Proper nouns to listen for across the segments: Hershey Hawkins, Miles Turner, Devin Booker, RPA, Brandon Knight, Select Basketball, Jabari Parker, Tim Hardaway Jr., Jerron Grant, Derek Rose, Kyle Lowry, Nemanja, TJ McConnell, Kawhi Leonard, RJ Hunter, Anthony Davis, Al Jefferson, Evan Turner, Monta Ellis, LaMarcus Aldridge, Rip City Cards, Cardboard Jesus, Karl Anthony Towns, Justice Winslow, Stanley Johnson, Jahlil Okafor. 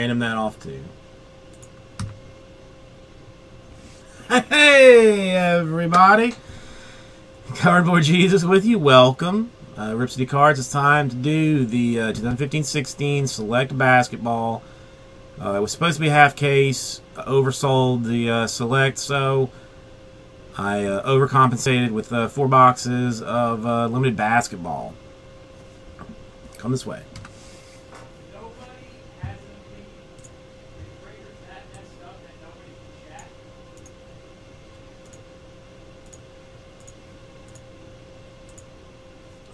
Random that off too. Hey everybody, Cardboard Jesus with you. Welcome, Rip City Cards. It's time to do the 2015-16 Select Basketball. It was supposed to be half case. I oversold the Select, so I overcompensated with 4 boxes of limited basketball. Come this way.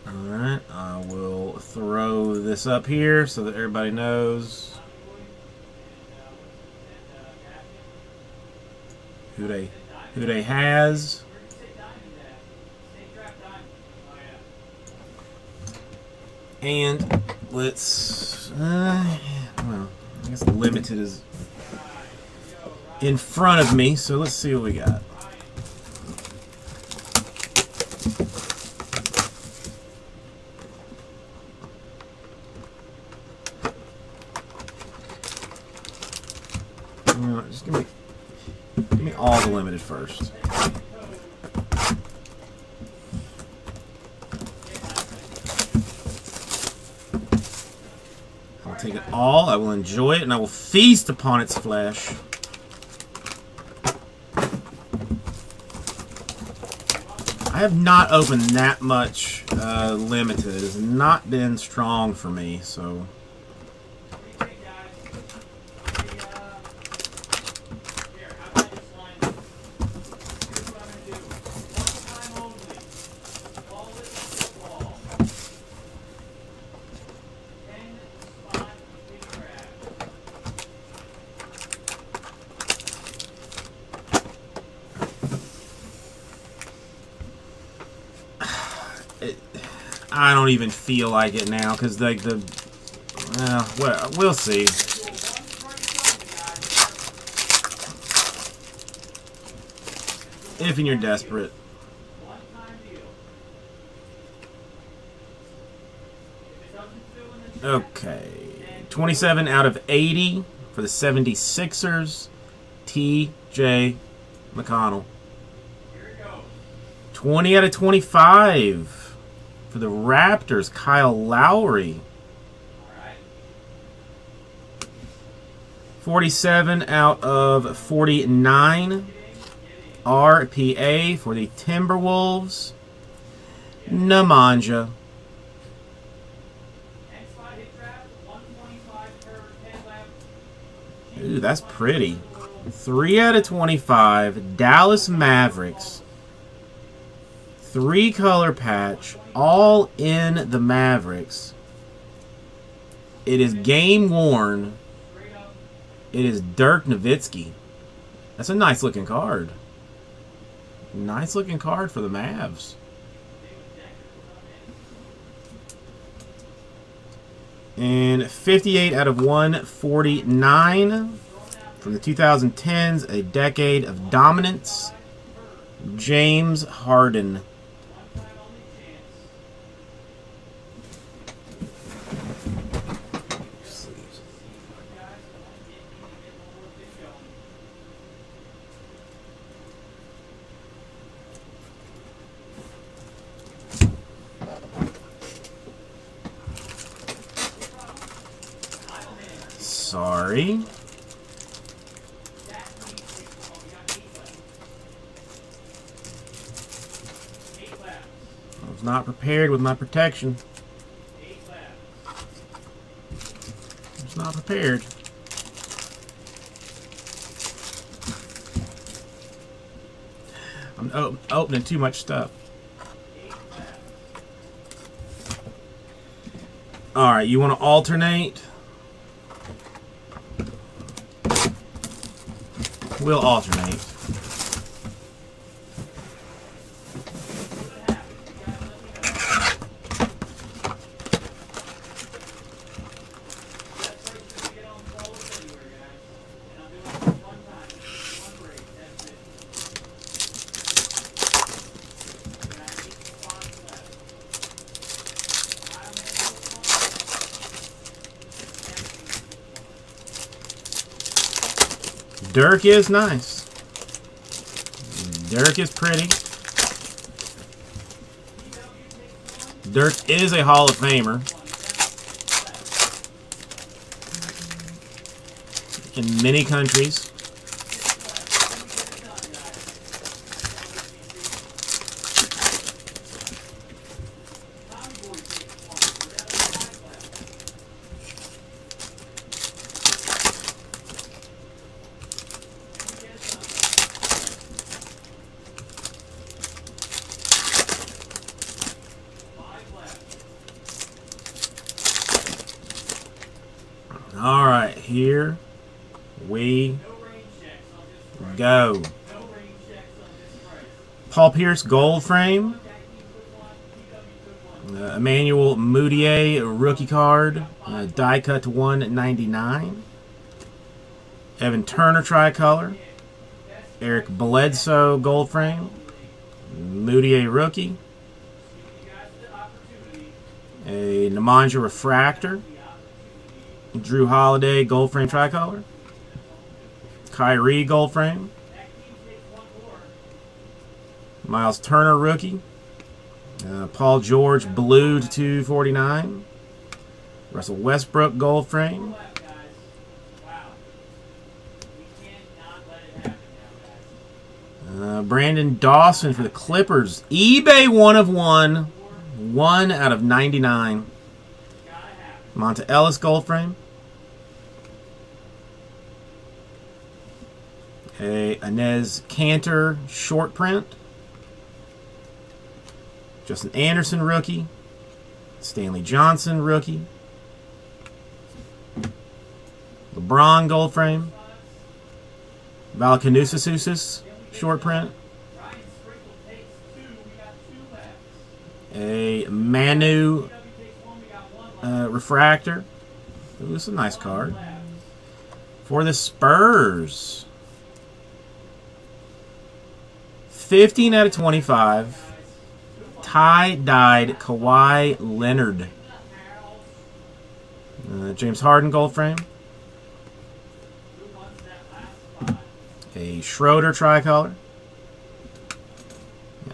Alright, I will throw this up here so that everybody knows who they has. And let's well, I guess limited is in front of me, so let's see what we got. Just give me all the limited first. I'll take it all. I will enjoy it, and I will feast upon its flesh. I have not opened that much limited. It has not been strong for me, so. I don't even feel like it now, because like well, we'll see. If and you're desperate. Okay, 27 out of 80 for the 76ers, TJ McConnell. 20 out of 25. For the Raptors, Kyle Lowry. 47 out of 49. RPA for the Timberwolves, Nemanja. 125. Ooh, that's pretty. 3 out of 25. Dallas Mavericks. 3-color patch, all in the Mavericks. It is game worn. It is Dirk Nowitzki. That's a nice looking card. Nice looking card for the Mavs. And 58 out of 149 from the 2010s, a decade of dominance, James Harden. 8 left. Prepared with my protection. 8 left. It's not prepared. I'm opening too much stuff. All right, you want to alternate? We'll alternate. Dirk is nice. Dirk is pretty. Dirk is a Hall of Famer. In many countries. Here we go. Paul Pierce gold frame. Emmanuel Mudiay rookie card. Die cut to 199. Evan Turner tricolor. Eric Bledsoe gold frame. Mudiay rookie. A Nemanja refractor. Drew Holiday, gold frame tricolor. Kyrie, gold frame. Miles Turner, rookie. Paul George, blue to 249. Russell Westbrook, gold frame. Branden Dawson for the Clippers. eBay 1/1. 1/99. Monta Ellis, gold frame. A Inez Cantor short print. Justin Anderson rookie. Stanley Johnson rookie. LeBron gold frame. Valakanusasusis short print. A Manu refractor. Ooh, this is a nice card. For the Spurs. 15/25. Tie-dyed Kawhi Leonard. James Harden gold frame. A Schroeder tricolor.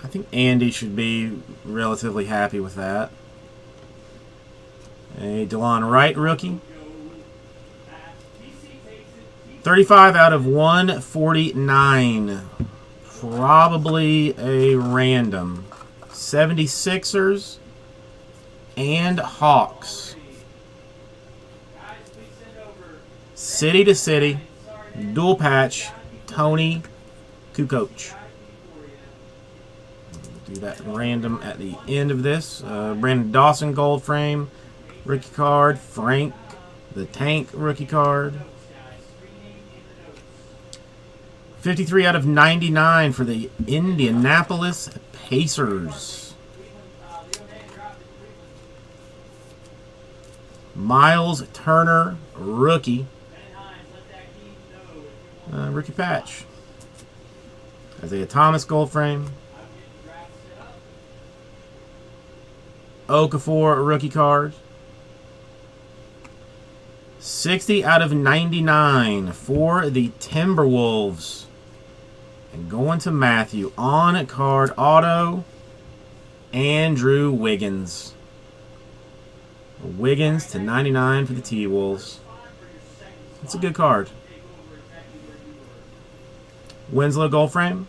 I think Andy should be relatively happy with that. A Delon Wright rookie. 35/149. Probably a random. 76ers and Hawks. City to city, dual patch, Tony Kukoc. Do that random at the end of this. Branden Dawson gold frame rookie card. Frank The Tank rookie card. 53/99 for the Indianapolis Pacers. Miles Turner, rookie. Rookie patch. Isaiah Thomas, gold frame. Okafor, rookie card. 60/99 for the Timberwolves. And going to Matthew, on card auto, Andrew Wiggins. Wiggins to 99 for the T-Wolves. That's a good card. Winslow gold frame.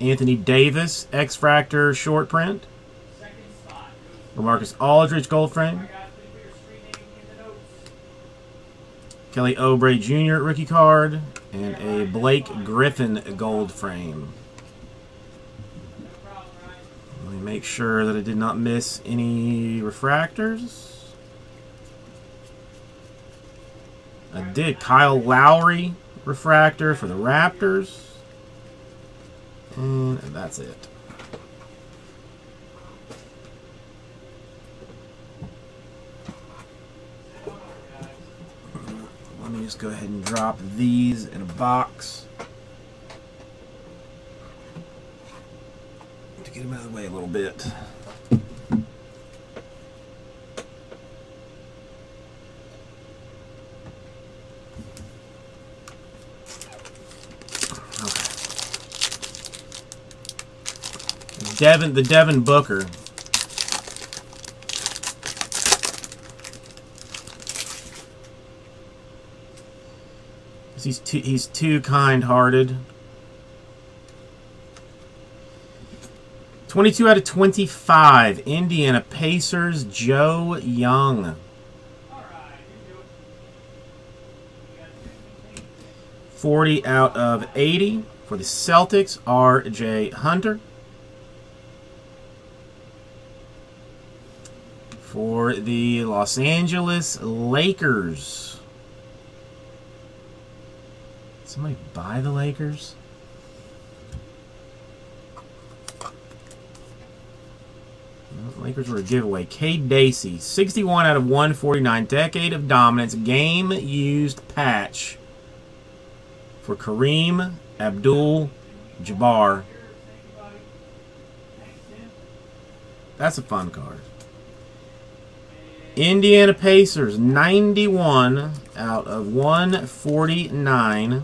Anthony Davis X-Fractor short print. LaMarcus Aldridge gold frame. Kelly Oubre Jr. rookie card. And a Blake Griffin gold frame. Let me make sure that I did not miss any refractors. I did. Kyle Lowry refractor for the Raptors. And that's it. Let me just go ahead and drop these in a box to get them out of the way a little bit. Devin Booker. He's too kind-hearted. 22 out of 25. Indiana Pacers, Joe Young. 40 out of 80 for the Celtics, RJ Hunter. For the Los Angeles Lakers. Did somebody buy the Lakers? Lakers were a giveaway. Cade Dacey, 61 out of 149. Decade of dominance. Game used patch for Kareem Abdul-Jabbar. That's a fun card. Indiana Pacers, 91 out of 149.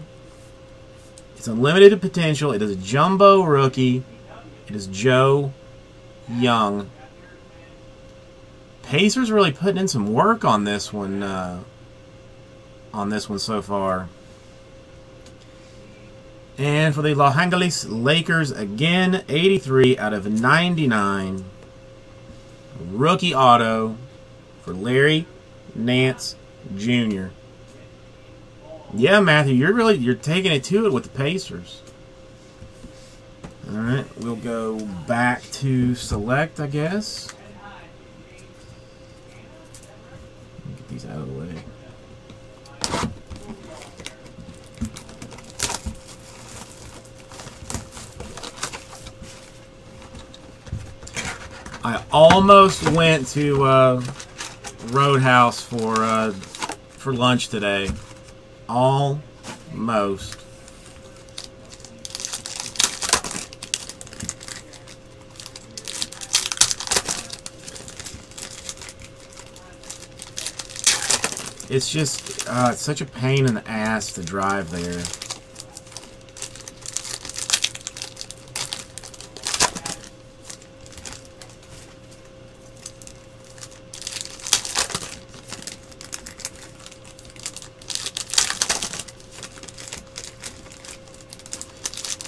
It's unlimited potential. It is a jumbo rookie. It is Joe Young. Pacers really putting in some work on this one. So far. And for the Los Angeles Lakers again, 83 out of 99. Rookie auto for Larry Nance Jr. Yeah, Matthew, you're taking it to it with the Pacers. All right, we'll go back to select, I guess. Get these out of the way. I almost went to Roadhouse for lunch today. Almost. It's just it's such a pain in the ass to drive there.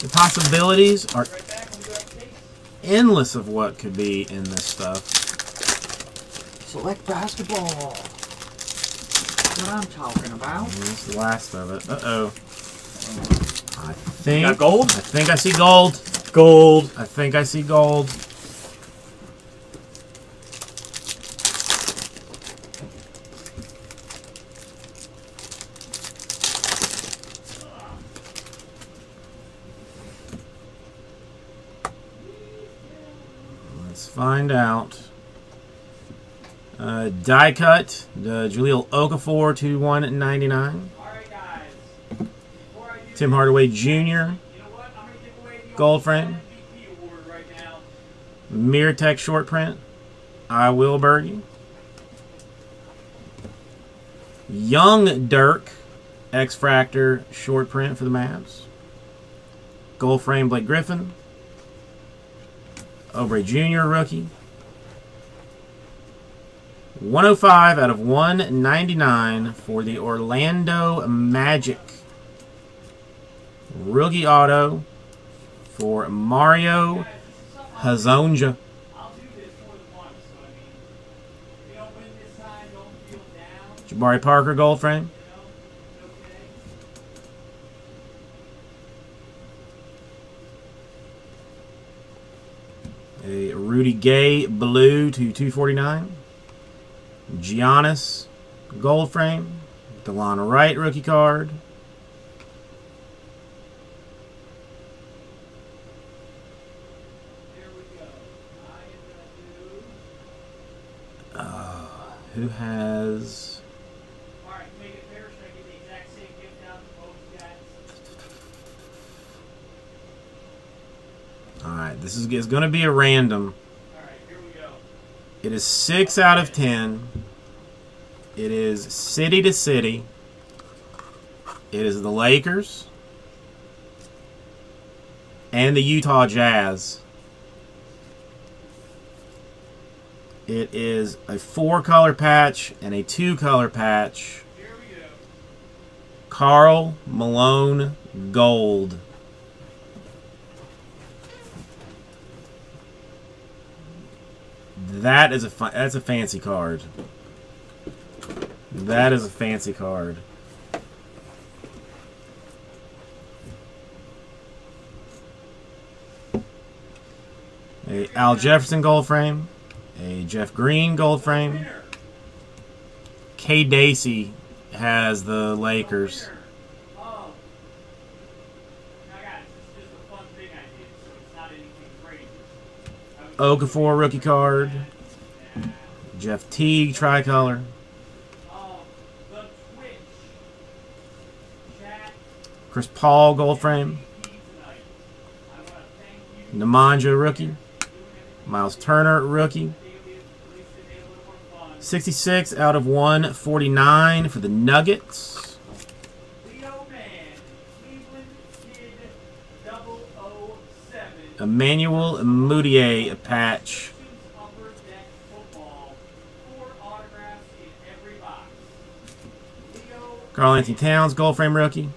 The possibilities are endless of what could be in this stuff. Select basketball. What I'm talking about. That's the last of it. Uh-oh. I think... Got gold? I think I see gold. Gold. I think I see gold. Let's find out. Die cut, Jahlil Okafor to 199. Tim Hardaway Jr. Gold frame. Mirotic short print. I will burn you. Young Dirk, X-Fractor short print for the Mavs. Gold frame Blake Griffin. Oubre Jr. rookie. 105 out of 199 for the Orlando Magic. Rookie auto for Mario Hezonja. Jabari Parker gold frame. A Rudy Gay blue to 249. Giannis, gold frame. Delon Wright, rookie card. Who has... Alright, this is going to be a random. It is 6 out of 10. It is city to city. It is the Lakers and the Utah Jazz. It is a 4-color patch and a 2-color patch. Carl Malone Gold. That is that's a fancy card. That is a fancy card. A Al Jefferson gold frame. A Jeff Green gold frame. K. Dacey has the Lakers. Okafor rookie card. Jeff Teague tricolor. Chris Paul gold frame. Nemanja rookie. Miles Turner rookie. 66/149 for the Nuggets. Emmanuel Mudiay, a patch. Carl Anthony Towns, gold frame rookie.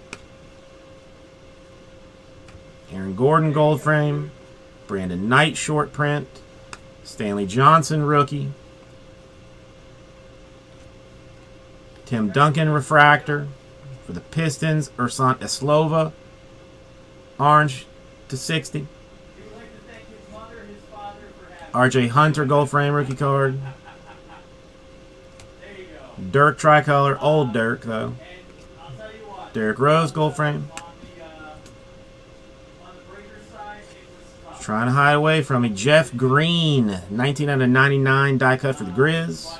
Aaron Gordon, gold frame. Brandon Knight, short print. Stanley Johnson, rookie. Tim Duncan, refractor. For the Pistons, Ersan Eslova, orange /60. RJ Hunter, gold frame, rookie card. Dirk tricolor, old Dirk, though. Derek Rose, gold frame. Trying to hide away from me. Jeff Green, 19/99 die cut for the Grizz.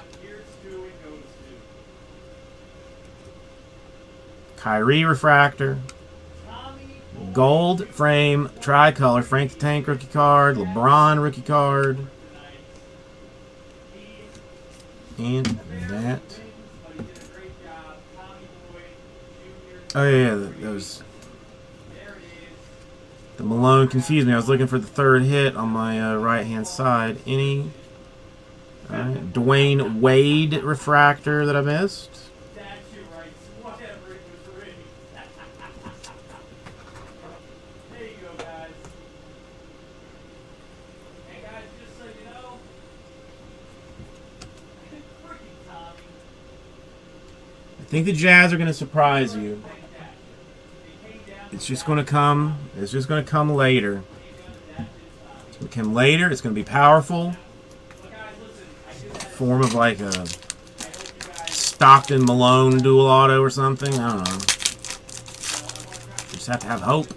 Kyrie refractor. Gold frame tricolor. Frank The Tank rookie card. LeBron rookie card. And that. Oh, yeah, that was... The Malone confused me. I was looking for the third hit on my right-hand side. Any? All right. Dwayne Wade refractor that I missed. I think the Jazz are going to surprise you. It's just going to come. It's just going to come later. It's going to come later. It's going to be powerful. Form of like a Stockton Malone dual auto or something. I don't know. You just have to have hope.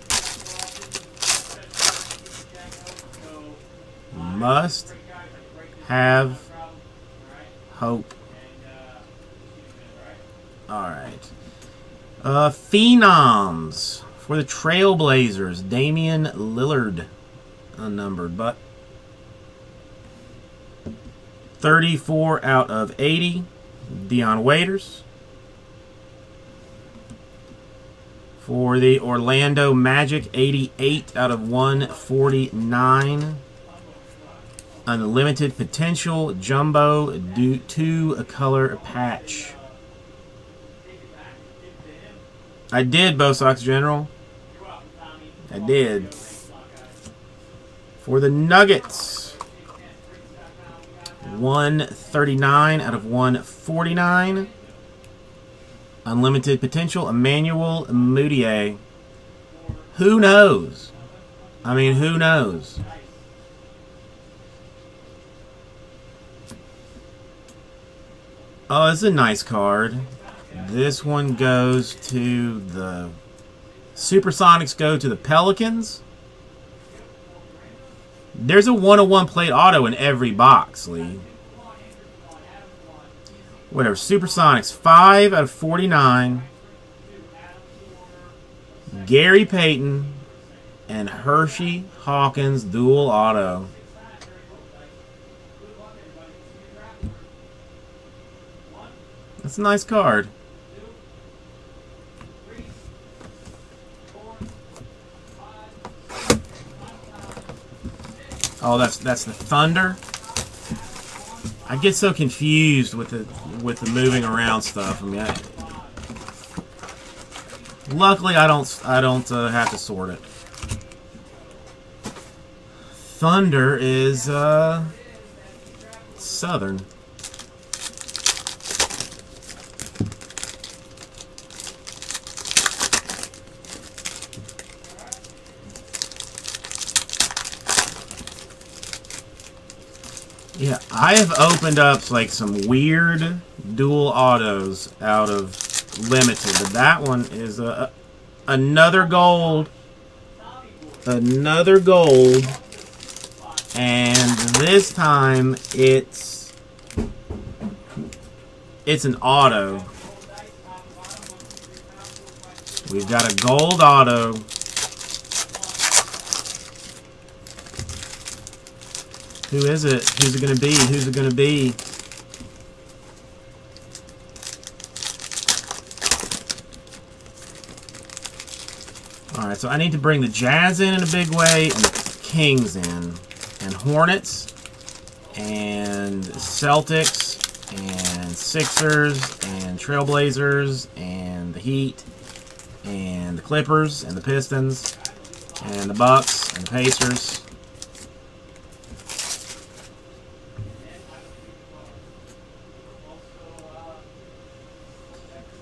Must have hope. All right. Phenoms. For the Trailblazers, Damian Lillard, unnumbered, but 34/80, Dion Waiters. For the Orlando Magic, 88/149, unlimited potential, jumbo, due to a color patch. I did, Bo Sox General. I did. For the Nuggets, 139/149. Unlimited potential, Emmanuel Mudiay. Who knows? I mean, who knows? Oh, it's a nice card. This one goes to the Supersonics, go to the Pelicans. There's a 1/1 plate auto in every box, Lee. Whatever. Supersonics, 5/49. Gary Payton and Hershey Hawkins dual auto. That's a nice card. Oh, that's the Thunder. I get so confused with the moving around stuff. I mean, luckily I don't have to sort it. Thunder is Southern. Yeah, I have opened up like some weird dual autos out of Limited, but that one is another gold. Another gold. And this time it's an auto. We've got a gold auto. Who is it? Who's it going to be? Who's it going to be? Alright, so I need to bring the Jazz in a big way, and the Kings in, and Hornets, and Celtics, and Sixers, and Trailblazers, and the Heat, and the Clippers, and the Pistons, and the Bucks, and the Pacers.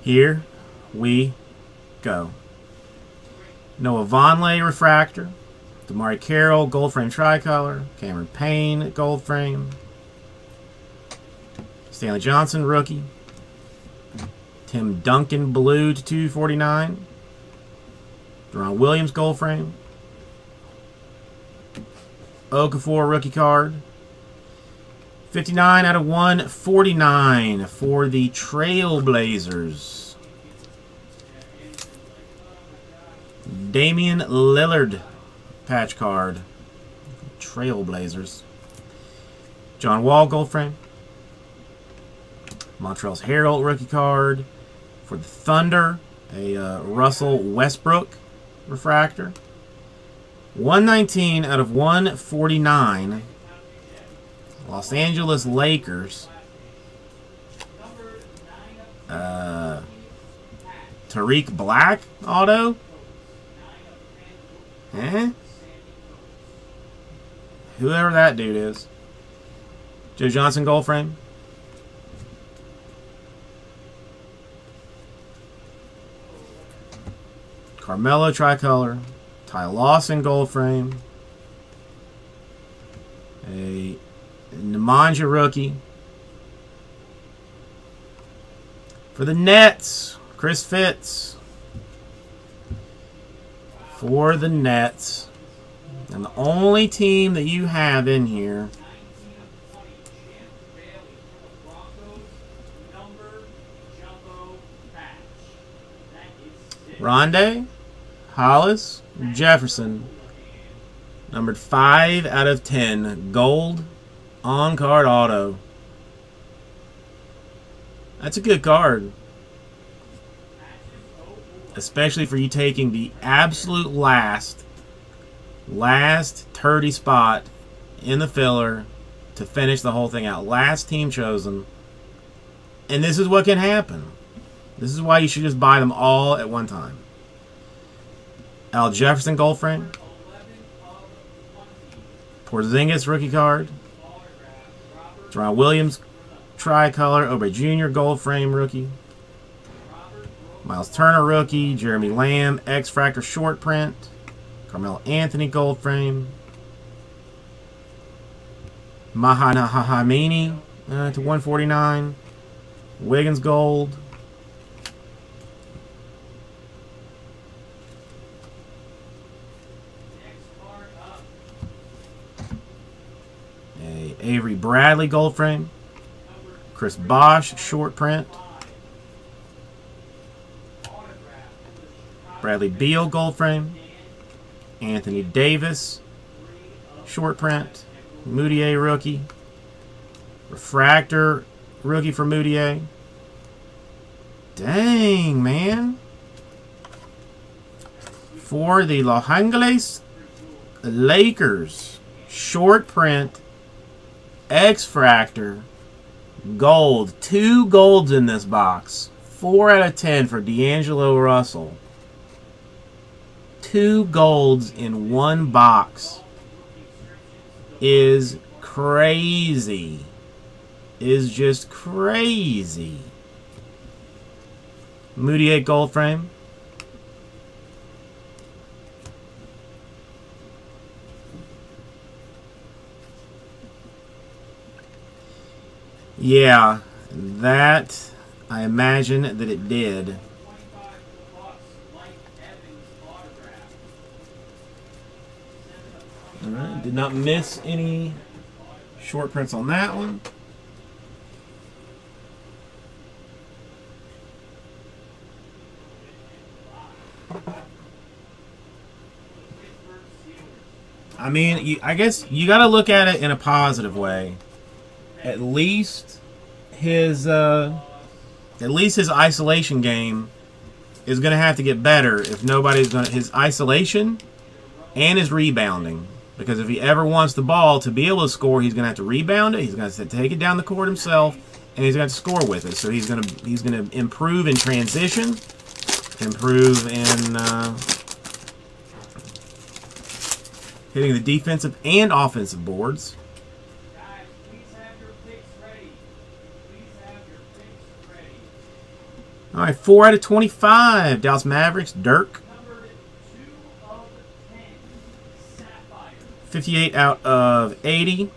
Here we go. Noah Vonleh refractor. Damari Carroll gold frame tricolor. Cameron Payne gold frame. Stanley Johnson rookie. Tim Duncan blue to 249. Deron Williams gold frame. Okafor rookie card. 59/149 for the Trailblazers. Damian Lillard patch card, Trailblazers. John Wall gold frame. Montrezl Harrell rookie card for the Thunder, a Russell Westbrook refractor. 119/149. Los Angeles Lakers. Tariq Black auto. Eh? Whoever that dude is. Joe Johnson gold frame. Carmelo tricolor. Ty Lawson gold frame. A Nemanja rookie. For the Nets, Chris Fitz. For the Nets. And the only team that you have in here Rondé, Hollis, Jefferson. Numbered 5/10. Gold on card auto. That's a good card. Especially for you taking the absolute last turdy spot in the filler to finish the whole thing out. Last team chosen. And this is what can happen. This is why you should just buy them all at one time. Al Jefferson gold frame. Porzingis rookie card. Deron Williams tricolor. Oubre Jr. gold frame rookie. Miles Turner rookie, Jeremy Lamb, X-Fractor short print, Carmelo Anthony gold frame, Mahanahahahmini to 149, Wiggins gold, a Avery Bradley gold frame, Chris Bosh short print, Bradley Beal gold frame, Anthony Davis short print, Mudiay rookie, refractor rookie for Mudiay. Dang, man. For the Los Angeles Lakers, short print, X-Fractor, Gold. Two golds in this box. 4 out of 10 for D'Angelo Russell. Two golds in one box is crazy. Is just crazy. Mudiay gold frame. Yeah, that, I imagine that it did. All right, did not miss any short prints on that one. I mean, I guess you got to look at it in a positive way. At least his isolation game is going to have to get better if nobody's going to his isolation and his rebounding. Because if he ever wants the ball to be able to score, he's going to have to rebound it. He's going to have to take it down the court himself, and he's going to have to score with it. So he's going to improve in transition, improve in hitting the defensive and offensive boards. All right, 4 out of 25. Dallas Mavericks, Dirk. 58 out of 80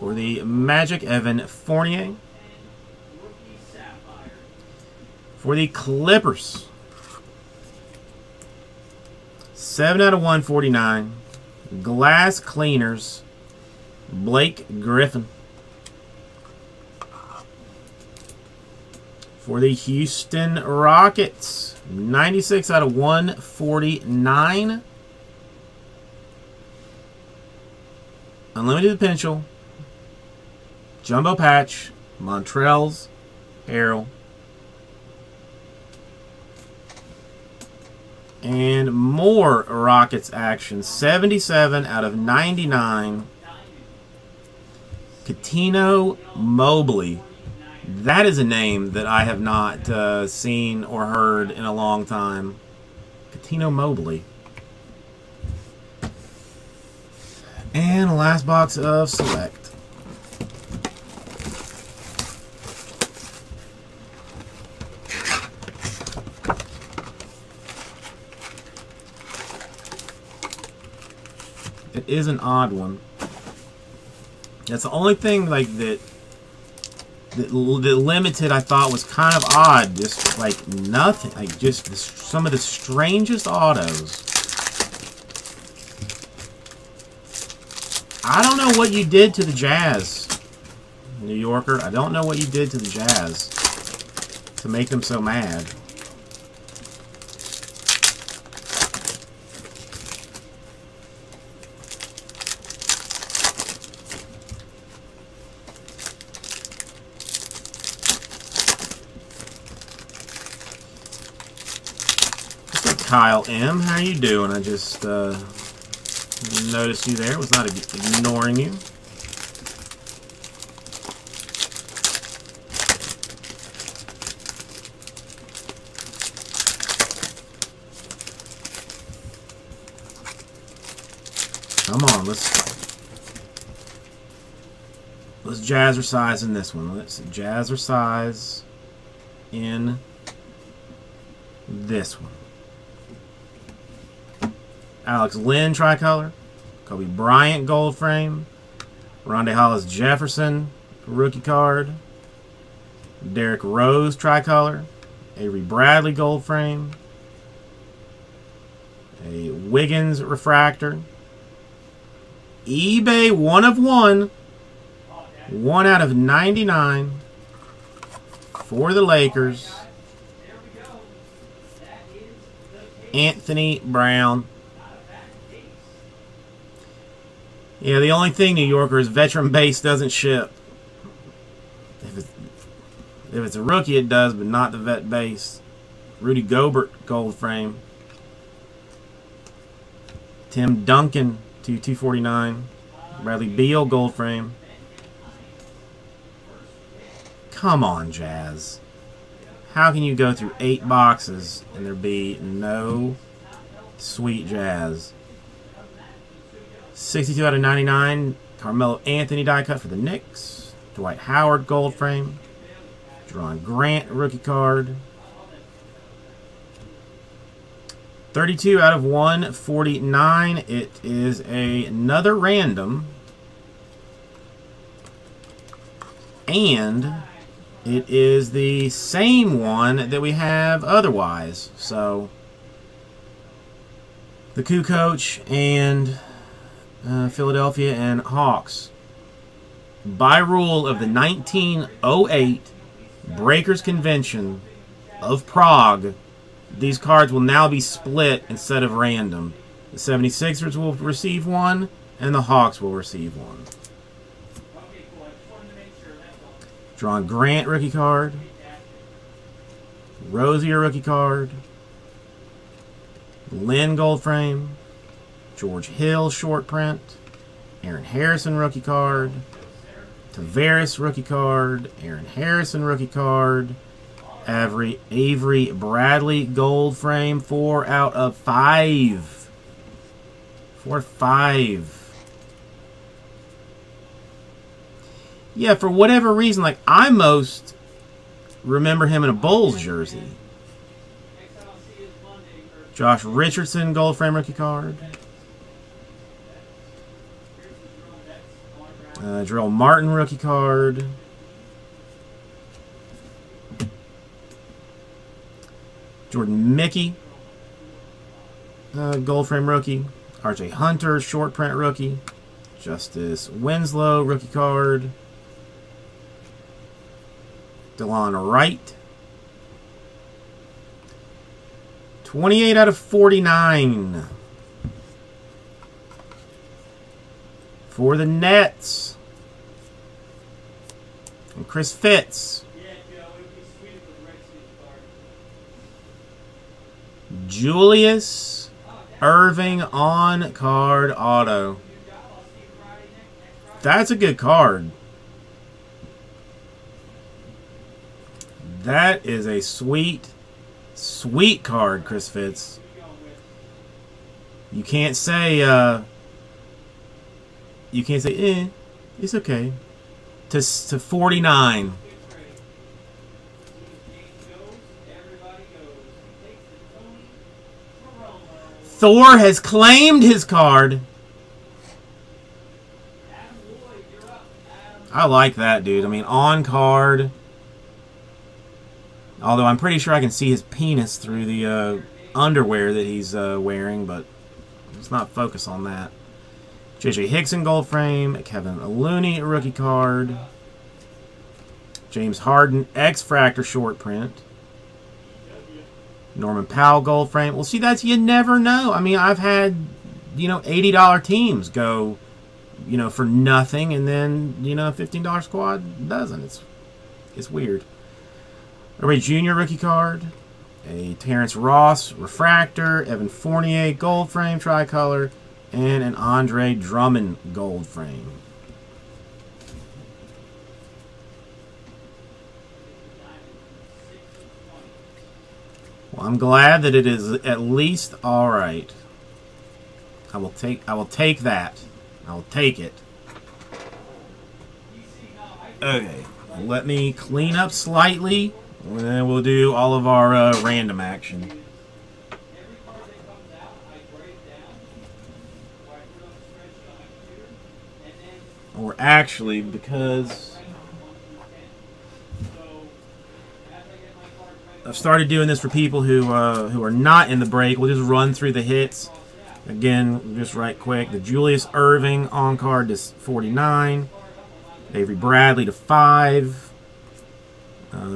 for the Magic, Evan Fournier. For the Clippers, 7 out of 149. Glass Cleaners, Blake Griffin. For the Houston Rockets, 96 out of 149. Unlimited potential. Jumbo patch. Montrell's Harrell. And more Rockets action. 77 out of 99. Patino Mobley. That is a name that I have not seen or heard in a long time. Patino Mobley. And last box of Select. It is an odd one. That's the only thing like that limited I thought was kind of odd. Just like nothing. Like just some of the strangest autos. I don't know what you did to the Jazz, New Yorker. I don't know what you did to the Jazz to make them so mad. Kyle M, how you doing? I just noticed you there. Was not ignoring you. Come on, let's jazzercise in this one. Let's jazzercise in this one. Alex Lynn tricolor, Kobe Bryant gold frame, Rondae Hollis Jefferson rookie card, Derek Rose tricolor, Avery Bradley gold frame, a Wiggins refractor, eBay 1 of 1, 1 out of 99 for the Lakers, Anthony Brown. Yeah, the only thing, New Yorker, is veteran base doesn't ship. If it's a rookie, it does, but not the vet base. Rudy Gobert, gold frame. Tim Duncan, 2/249. Bradley Beal, gold frame. Come on, Jazz. How can you go through 8 boxes and there be no Sweet Jazz? 62 out of 99. Carmelo Anthony die cut for the Knicks. Dwight Howard gold frame. Jerron Grant rookie card. 32 out of 149. It is another random. And it is the same one that we have otherwise. So the Coup Coach and Philadelphia and Hawks. By rule of the 1908 Breakers Convention of Prague, these cards will now be split instead of random. The 76ers will receive one, and the Hawks will receive one. John Grant rookie card. Rozier rookie card. Lynn gold frame. George Hill short print. Aaron Harrison rookie card. Tavares rookie card. Aaron Harrison rookie card. Avery Bradley gold frame. 4 out of 5. 4 out of 5. Yeah, for whatever reason, like, I most remember him in a Bulls jersey. Josh Richardson, gold frame rookie card. Jarrell Martin, rookie card. Jordan Mickey, gold frame rookie. RJ Hunter, short print rookie. Justice Winslow, rookie card. Delon Wright. 28 out of 49. For the Nets. And Chris Fitz. Julius Irving on card auto. That's a good card. That is a sweet, sweet card, Chris Fitz. You can't say, eh, it's okay. To 49. Thor has claimed his card. I like that, dude. I mean, on card. Although I'm pretty sure I can see his penis through the underwear that he's wearing, but let's not focus on that. J.J. Hickson gold frame. Kevin Looney rookie card. James Harden X-Fractor short print. Norman Powell gold frame. Well, see, that's, you never know. I mean, I've had, you know, $80 teams go, you know, for nothing, and then, you know, $15 squad doesn't. It's weird. Oubre Jr. rookie card, a Terrence Ross refractor, Evan Fournier gold frame tricolor, and an Andre Drummond gold frame. Well, I'm glad that it is at least all right. I will take that. I will take it. Okay, let me clean up slightly. And then we'll do all of our random action. Or actually, because I've started doing this for people who are not in the break. We'll just run through the hits. Again, just right quick. The Julius Irving on card to 49. Avery Bradley to 5.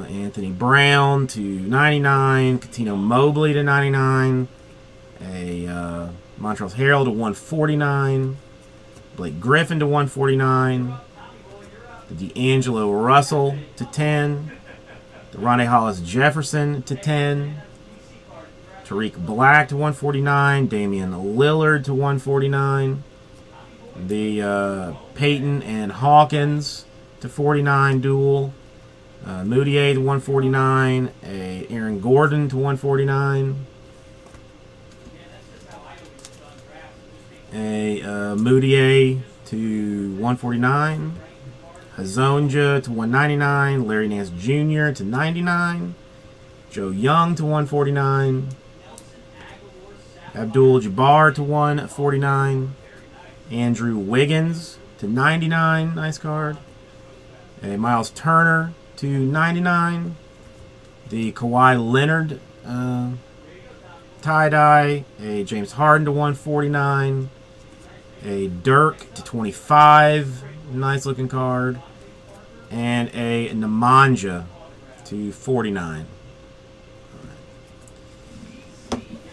Anthony Brown to 99, Katino Mobley to 99, a Montrezl Harrell to 149, Blake Griffin to 149, the D'Angelo Russell to 10, the Rondae Hollis Jefferson to 10, Tariq Black to 149, Damian Lillard to 149, the Peyton and Hawkins to 49 duel. Mudiay to 149, a Aaron Gordon to 149, a Mudiay to 149, Hazonja to 199, Larry Nance Jr. to 99, Joe Young to 149, Abdul Jabbar to 149, Andrew Wiggins to 99, nice card, a Miles Turner to 99, the Kawhi Leonard tie-dye, a James Harden to 149, a Dirk to 25, nice looking card, and a Nemanja to 49.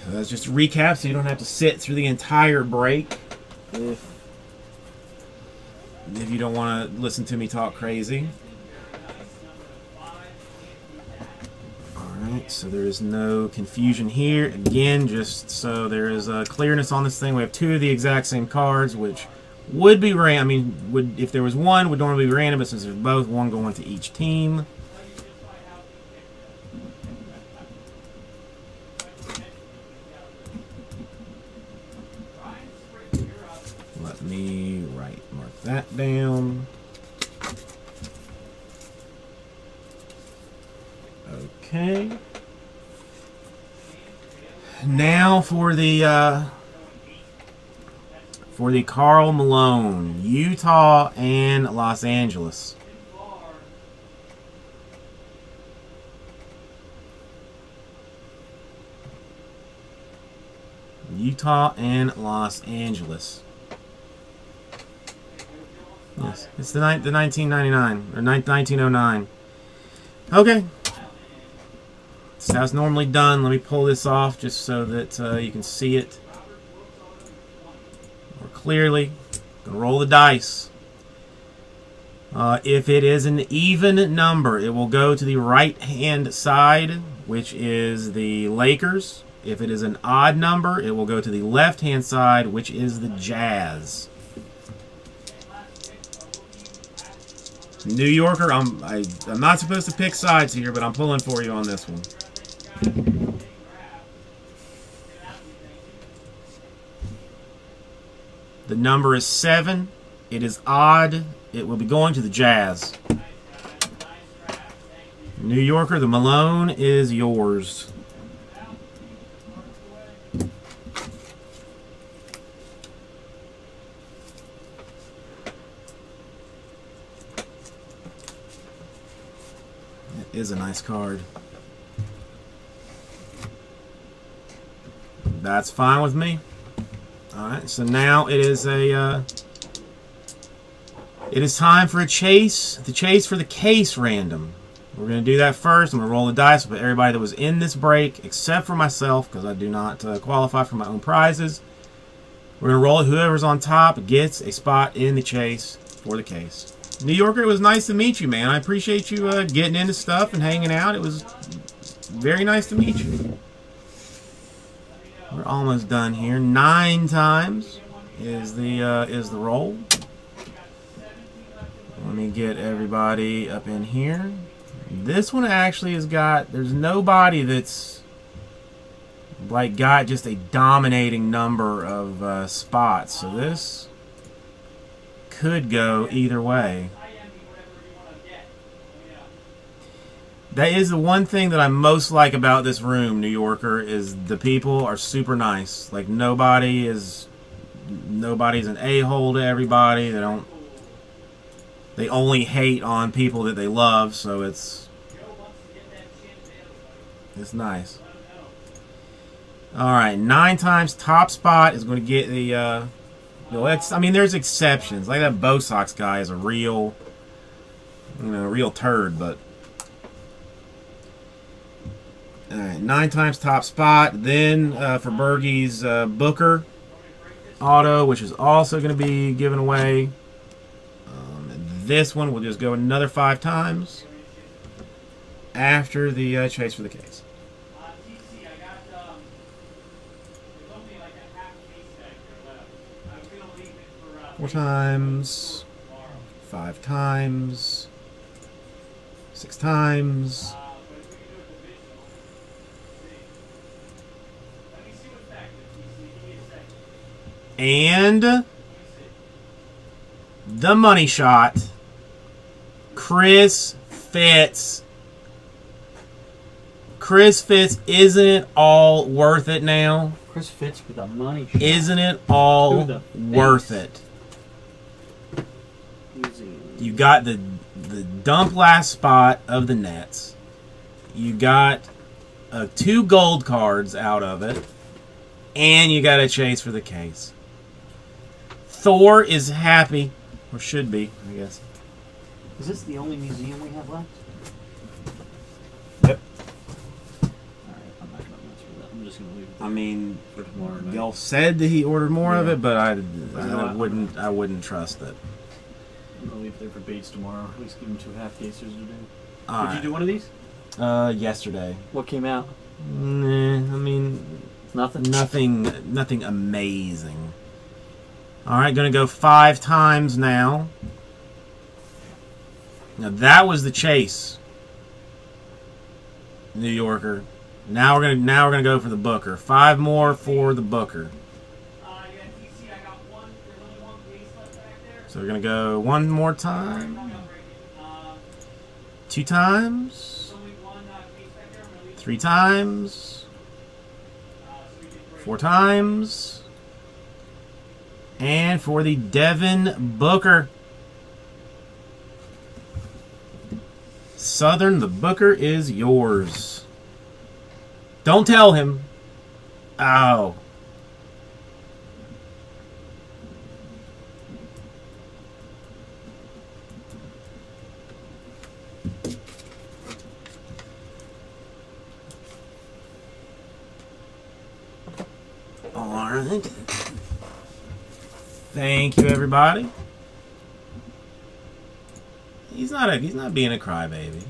That's just a recap, so you don't have to sit through the entire break if you don't want to listen to me talk crazy. Alright, so there is no confusion here. Again, just so there is a clearness on this thing, we have two of the exact same cards, which would be random. I mean, if there was one, would normally be random, but since there's both, one going to each team. Mark that down. Okay. Now for the Carl Malone, Utah and Los Angeles. Utah and Los Angeles. Yes, it's the 1999 or 1909. Okay, this is how it's normally done. Let me pull this off just so that you can see it more clearly. I'm gonna roll the dice. If it is an even number, it will go to the right-hand side, which is the Lakers. If it is an odd number, it will go to the left-hand side, which is the Jazz. New Yorker, I'm not supposed to pick sides here, but I'm pulling for you on this one. The number is 7. It is odd. It will be going to the Jazz. New Yorker, the Malone is yours. Is a nice card. That's fine with me. Alright, so now it is a it is time for a chase. The chase for the case random. We're going to do that first. I'm going to roll the dice. But everybody that was in this break, except for myself, because I do not qualify for my own prizes, we're going to roll it. Whoever's on top gets a spot in the chase for the case. New Yorker, it was nice to meet you, man. I appreciate you getting into stuff and hanging out. It was very nice to meet you. We're almost done here. 9 times is the roll. Let me get everybody up in here. This one actually has got, there's nobody that's like got just a dominating number of spots. So this could go either way. That is the one thing that I most like about this room, New Yorker, is the people are super nice. Like nobody's an a-hole to everybody. They only hate on people that they love, so it's nice. Alright, 9 times, top spot is going to get the I mean, there's exceptions. Like that Bo Sox guy is a real, real turd, but... Alright, 9 times top spot. Then for Bergie's Booker auto, which is also going to be given away. This one will just go another 5 times after the chase for the case. Four times, 5 times, six times. And the money shot. Chris Fitz. Chris Fitz, isn't it all worth it now? Chris Fitz with the money shot. Isn't it all worth it? You got the dump last spot of the Nets. You got two gold cards out of it. And you got a chase for the case. Thor is happy, or should be, I guess. Is this the only museum we have left? Yep. All right, I'm not going to answer that. I'm just going to leave it there. I mean, y'all said that he ordered more of it, but I wouldn't trust it. I'm going to leave it there for Bates tomorrow. At least give him two half casers today. Did you do one of these? Yesterday. What came out? I mean, nothing amazing. All right, going to go five times now. Now, that was the chase, New Yorker. Now we're going to go for the Booker. Five more for the Booker. So we're going to go one more time. Two times. Three times. Four times. And for the Devin Booker. Southern, the Booker is yours. Don't tell him. Oh. All right. Thank you, everybody. He's not being a crybaby.